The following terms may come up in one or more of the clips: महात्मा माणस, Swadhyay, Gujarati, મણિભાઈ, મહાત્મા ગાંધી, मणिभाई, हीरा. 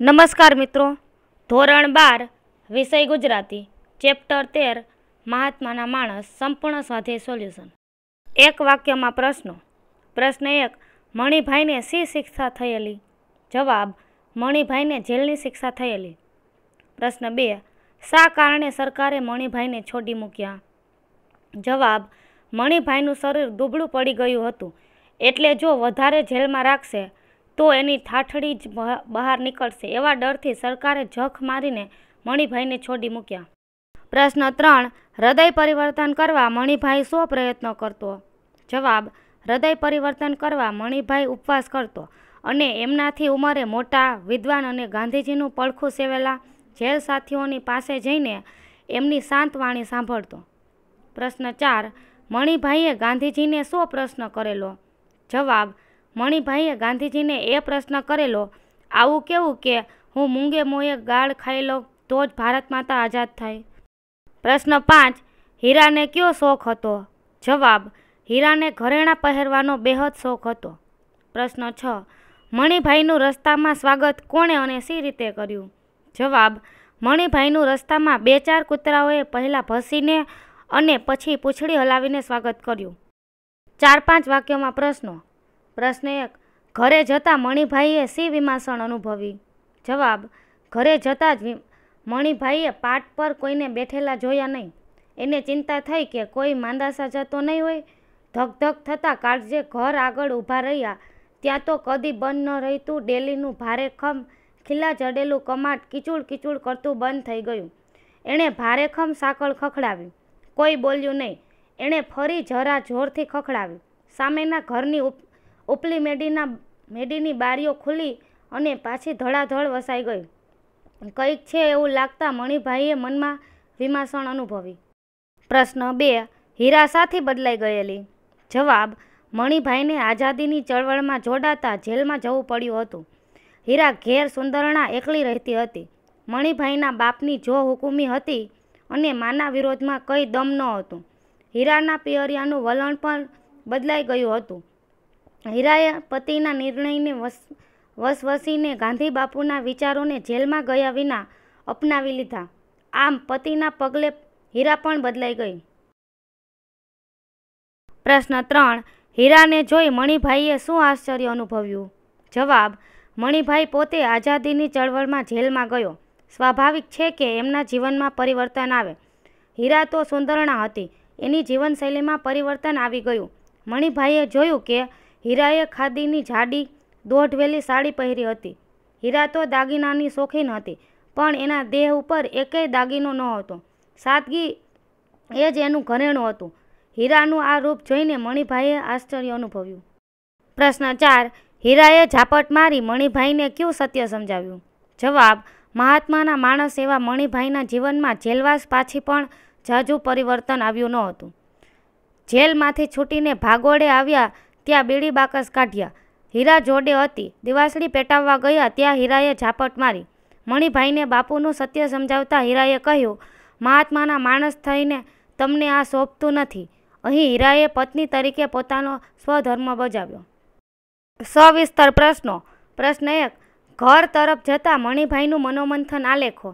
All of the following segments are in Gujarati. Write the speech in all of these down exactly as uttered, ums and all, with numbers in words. नमस्कार मित्रों, धोरण बार विषय गुजराती चैप्टर तेर महात्मा माणस संपूर्ण स्वाध्याय सोल्यूशन। एक वाक्य में प्रश्नों। प्रश्न एक, मणिभाई ने सी शिक्षा थयेली? जवाब, मणिभाई ने जेलनी शिक्षा थयेली। प्रश्न बे, शा कारणे सरकारे मणिभाई ने छोड़ी मूक्या? जवाब, मणिभाईनु शरीर दुबळुं पड़ी गयुं हतुं एटले जो वधारे जेलमां राखशे तो एनी ठाठड़ी ज बहार निकळशे एवा डरथी सरकारे जख मारीने मणिभाईने छोड़ी मूक्या। प्रश्न त्रण, हृदय परिवर्तन करवा मणिभाई शो प्रयत्न करतो? जवाब, हृदय परिवर्तन करवा मणिभाई उपवास करतो अने एमनाथी उमरे मोटा विद्वान अने गांधीजीनुं પડખું સેવેલા જેલ સાથીઓની પાસે જઈને એમની શાંત વાણી સાંભળતો। પ્રશ્ન ચાર, મણિભાઈએ ગાંધીજીને શો પ્રશ્ન કરેલો? જવાબ, મણિભાઈએ ગાંધીજીને એ પ્રશ્ન કરેલો આવું કેવું કે હું મૂંગે મોંએ ગાળ ખાઈ લઉં તો જ ભારત માતા આઝાદ થાય। પ્રશ્ન પાંચ, હીરાને કયો શોખ હતો? જવાબ, હીરાને ઘરેણાં પહેરવાનો બેહદ શોખ હતો। પ્રશ્ન છ, મણિભાઈનું રસ્તામાં સ્વાગત કોણે અને સી રીતે કર્યું? જવાબ, મણિભાઈનું રસ્તામાં બે ચાર કૂતરાઓએ પહેલાં ભસીને અને પછી પૂંછડી હલાવીને સ્વાગત કર્યું। ચાર પાંચ વાક્યોમાં પ્રશ્નો। प्रश्न एक, घरे जता मणिभाईए सी विमर्शन अनुभवी? जवाब, घरे जता ज मणिभाईए पाट पर कोईने बैठेला जोया नहीं, एने चिंता थई के कोई मांदासा जतो नहीं होय। धकधक थता काळजे घर आगळ ऊभा रह्या। त्यां तो कदी बंध न रहीतुं डेलीनुं भारेखम खिल्ला जडेलुं कमाट कीचूड़ कीचूड़ करतुं बंध थई गयुं। एणे भारेखम साकळ खखडावी, कोई बोल्युं नहीं। एणे फरी जरा जोरथी खखडावी। सामेना घरनी उपली मेडीना मेडीनी बारीओ खुली अने पाछी धड़ाधड़ वसाई गई। कंईक छे एवुं लागता मणिभाईए मनमा विमर्शन अनुभवी। प्रश्न बे, हीरा साथी बदलाई गयेली? जवाब, मणिभाईने आजादीनी चळवळमां जोडाता जेलमां जवुं पड्युं हतुं। हीरा घेर सुंदरणा एकली रहती हती। मणिभाईना बापनी जो हुकुमी हती अने माना विरोधमां कई दम न हतुं। हीराना पियरियानुं वलण पण बदलाई गयुं हतुं। हीराए पतिना निर्णयने वस वसवसीने गांधी बापूना विचारोने जेलमां गया विना अपनावी लीधा। आम पतिना पगले हीरा पण बदलाई गई। प्रश्न त्रण, हीराने जोई मणिभाईए शुं आश्चर्य अनुभव्યું? जवाब, मणिभाई पोते आजादीनी चळवळमां जेलमां गयो। स्वाभाविक छे के एमना जीवनमां परिवर्तन आवे। हीरा तो सुंदरणा हती, एनी जीवनशैलीमां परिवर्तन आवी गयुं। मणिभाઈએ જોયું કે हीराए खादीनी जाडी दोढ़वेली साड़ी पहरी हती। हीरा तो दागीनानी शौखीन हती पण एना देह उपर एकेय दागीनो न हतो। सादगी ए ज एनु घरेणुं हतुं। हीरानुं आ रूप जोईने मणिभाईए आश्चर्य अनुभव्युं। प्रश्न चार, हीराए झापट मारी मणिभाईने क्युं सत्य समजाव्युं? जवाब, महात्माना माणस एवा मणिभाईना जीवनमां जेलवास पाछी पण जाजू परिवर्तन आव्युं न हतुं। जेलमांथी छूटीने भागोड़े आव्या त्या बीड़ी बाकस काढ्या। हीरा जोडे हती, दिवासड़ी पेटाववा गया त्या हीराए झापट मारी। मणिभाईने बापूनुं सत्य समजावता हीराए कह्युं, महात्माना माणस थईने तमने आ शोभतुं नथी। અહીં हीराए पत्नी तरीके પોતાનો સ્વધર્મ બજાવ્યો। સવિસ્તર પ્રશ્નો। પ્રશ્ન એક, ઘર તરફ જતા મણિભાઈનું મનોમંથન આલેખો?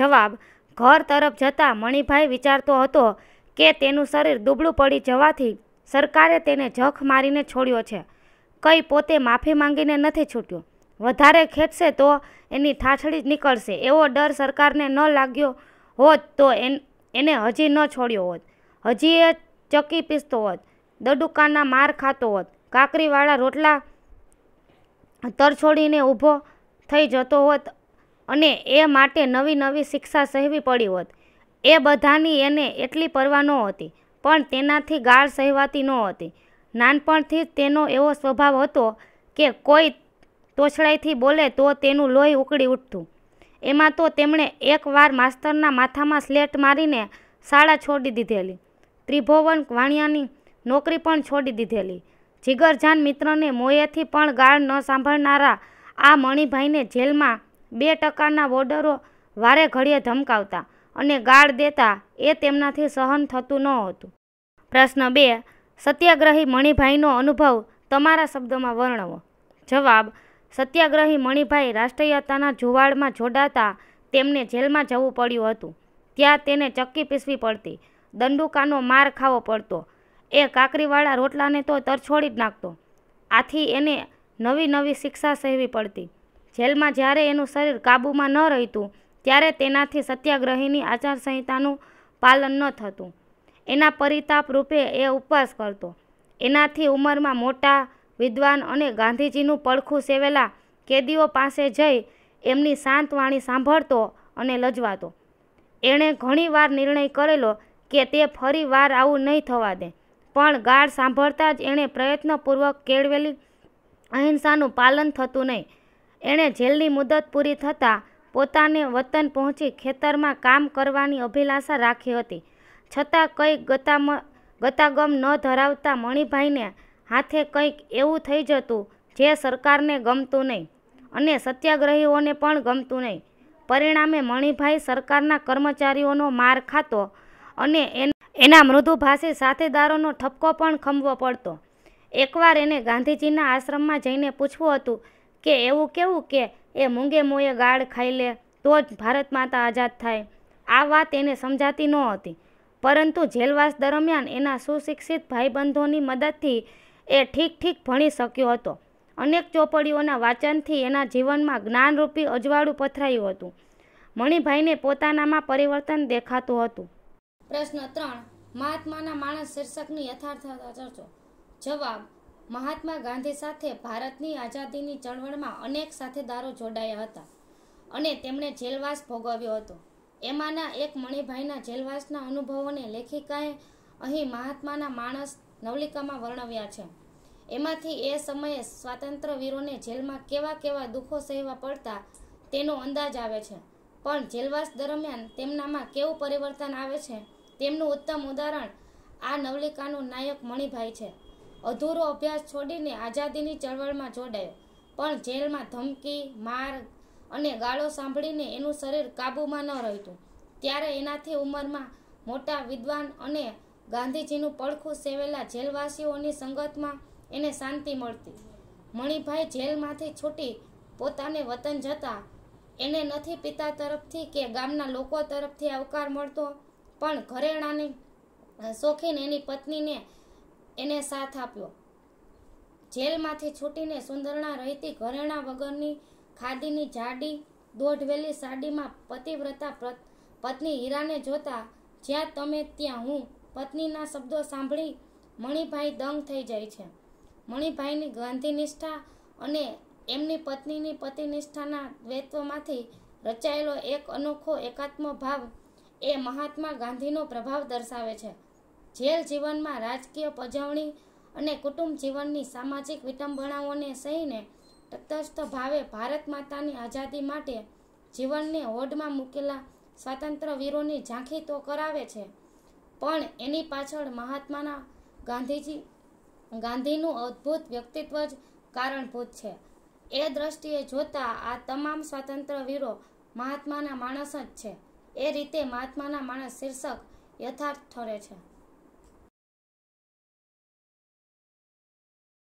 જવાબ, ઘર તરફ જતા મણિભાઈ વિચારતો હતો કે તેનું શરીર દુબળું પડી જવાથી सरकारे तेने जख मारीने छोड़्यो छे। कई पोते माफी मांगीने नथी छूट्यो। वधारे खेपसे तो एनी ठाठड़ी ज निकळशे एवो डर सरकारने न लाग्यो होत तो एन, एने हजी न छोड्यो होत। हजी ए चक्की पीसतो होत, दडुकाना मार खातो होत, काकरीवाळा रोटला तरछोडीने ઊભો થઈ જતો હોત અને એ માટે નવી નવી શિક્ષા સહેવી પડી હોત। એ બધાની એને એટલી પરવા નહોતી પણ તેનાથી ગાળ સહેવાતી નહોતી। નાનપણથી જ તેનો એવો સ્વભાવ હતો કે કોઈ તોછડાઈથી બોલે તો તેનું લોહી ઉકળી ઉઠતું। એમાં તો તેમણે એકવાર માસ્તરના માથામાં સ્લેટ મારીને શાળા છોડી દીધેલી, ત્રિભુવન વાણિયાની નોકરી પણ છોડી દીધેલી। જીગરજાન મિત્રને મોયેથી પણ ગાળ ન સાંભળનારા આ મણિભાઈને જેલમાં બે ટકાના વોર્ડરો વારે ઘડીએ ધમકાવતા અને ગાળ દેતા એ તેમનાથી સહન થતું નહોતું। પ્રશ્ન બે, સત્યાગ્રહી મણિભાઈનો અનુભવ તમારા શબ્દોમાં વર્ણવો? જવાબ, સત્યાગ્રહી મણિભાઈ રાષ્ટ્રીયતાના જુવાળમાં જોડાતા તેમને જેલમાં જવું પડ્યું હતું। ત્યાં તેને ચક્કી પીસવી પડતી, દંડુકાનો માર ખાવો પડતો, એ કાકરીવાળા રોટલાને તો તરછોડી જ નાખતો। આથી એને નવી નવી શિક્ષા સહેવી પડતી। જેલમાં જ્યારે એનું શરીર કાબૂમાં ન રહેતું ત્યારે તેનાથી સત્યાગ્રહીની આચારસંહિતાનું પાલન ન થતું। એના પરિતાપ રૂપે એ ઉપવાસ કરતો। એનાથી ઉંમરમાં મોટા, વિદ્વાન અને ગાંધીજીનું પડખું સેવેલા કેદીઓ પાસે જઈ એમની શાંત વાણી સાંભળતો અને લજવાતો। એણે ઘણીવાર નિર્ણય કરેલો કે તે ફરી વાર આવું નહીં થવા દે, પણ ગાળ સાંભળતા જ એણે પ્રયત્નપૂર્વક કેળવેલી અહિંસાનું પાલન થતું નહીં। એણે જેલની મુદત પૂરી થતાં પોતાને વતન પહોંચી ખેતરમાં કામ કરવાની અભિલાષા રાખી હતી, છતાં કંઈક ગતામ ગતાગમ ન ધરાવતા મણિભાઈને હાથે કંઈક એવું થઈ જતું જે સરકારને ગમતું નહીં અને સત્યાગ્રહીઓને પણ ગમતું નહીં। પરિણામે મણિભાઈ સરકારના કર્મચારીઓનો માર ખાતો અને એના મૃદુભાષી સાથેદારોનો ઠપકો પણ ખમવો પડતો। એકવાર એને ગાંધીજીના આશ્રમમાં જઈને પૂછવું હતું કે એવું કેવું કે એ મૂંગે મોંએ ગાળ ખાઈ લે તો જ ભારત માતા આઝાદ થાય। આ વાત એને સમજાતી ન હતી, પરંતુ જેલવાસ દરમિયાન એના સુશિક્ષિત ભાઈબંધોની મદદથી એ ઠીક ઠીક ભણી શક્યો હતો। અનેક ચોપડીઓના વાંચનથી એના જીવનમાં જ્ઞાનરૂપી અજવાળું પથરાયું હતું। મણિભાઈને પોતાનામાં પરિવર્તન દેખાતું હતું। પ્રશ્ન ત્રણ, મહાત્માના માણસ શીર્ષકની યથાર્થતા ચર્ચો। જવાબ, મહાત્મા ગાંધી સાથે ભારતની આઝાદીની ચળવળમાં અનેક સાથેદારો જોડાયા હતા અને તેમણે જેલવાસ ભોગવ્યો હતો। એમાંના એક મણિભાઈના જેલવાસના અનુભવોને લેખિકાએ અહીં મહાત્માના માણસ નવલિકામાં વર્ણવ્યા છે। એમાંથી એ સમયે સ્વાતંત્ર્ય વીરોને જેલમાં કેવા કેવા દુઃખો સહેવા પડતા તેનો અંદાજ આવે છે, પણ જેલવાસ દરમિયાન તેમનામાં કેવું પરિવર્તન આવે છે તેમનું ઉત્તમ ઉદાહરણ આ નવલિકાનું નાયક મણિભાઈ છે। અધૂરો અભ્યાસ છોડીને આઝાદીની ચળવળમાં જોડાયો, પણ જેલમાં ધમકી, માર અને ગાળો સાંભળીને એનું શરીર કાબૂમાં ન રહેતું। ત્યારે એનાથી ઉંમરમાં મોટા, વિદ્વાન અને ગાંધીજીનું પડખું સેવેલા જેલવાસીઓની સંગતમાં એને શાંતિ મળતી। મણિભાઈ જેલમાંથી છૂટી પોતાને વતન જતા એને નથી પિતા તરફથી કે ગામના લોકો તરફથી આવકાર મળતો, પણ ઘરેણાની શોખીન એની પત્નીને એને સાથ આપ્યો। જેલમાંથી છૂટીને સુંદરણા રહેતી ઘરેણા વગરની ખાદીની જાડી દોઢવેલી સાડીમાં પતિવ્રતા પત્ની હીરાને જોતા જ્યાં તમે ત્યાં હું પત્નીના શબ્દો સાંભળી મણિભાઈ દંગ થઈ જાય છે। મણિભાઈની ગાંધીનિષ્ઠા અને એમની પત્નીની પતિનિષ્ઠાના દ્વૈતમાંથી રચાયેલો એક અનોખો એકાત્મ ભાવ એ મહાત્મા ગાંધીનો પ્રભાવ દર્શાવે છે। જેલ જીવનમાં રાજકીય પજવણી અને કુટુંબ જીવનની સામાજિક વિટંબણાઓને સહીને તટસ્થ ભાવે ભારત માતાની આઝાદી માટે જીવનને હોડમાં મૂકેલા સ્વાતંત્ર્ય વીરોની ઝાંખી તો કરાવે છે, પણ એની પાછળ મહાત્માના ગાંધીજી ગાંધીનું અદ્ભુત વ્યક્તિત્વ જ કારણભૂત છે। એ દ્રષ્ટિએ જોતા આ તમામ સ્વાતંત્ર્ય વીરો મહાત્માના માણસ જ છે। એ રીતે મહાત્માના માણસ શીર્ષક યથાર્થ ઠરે છે।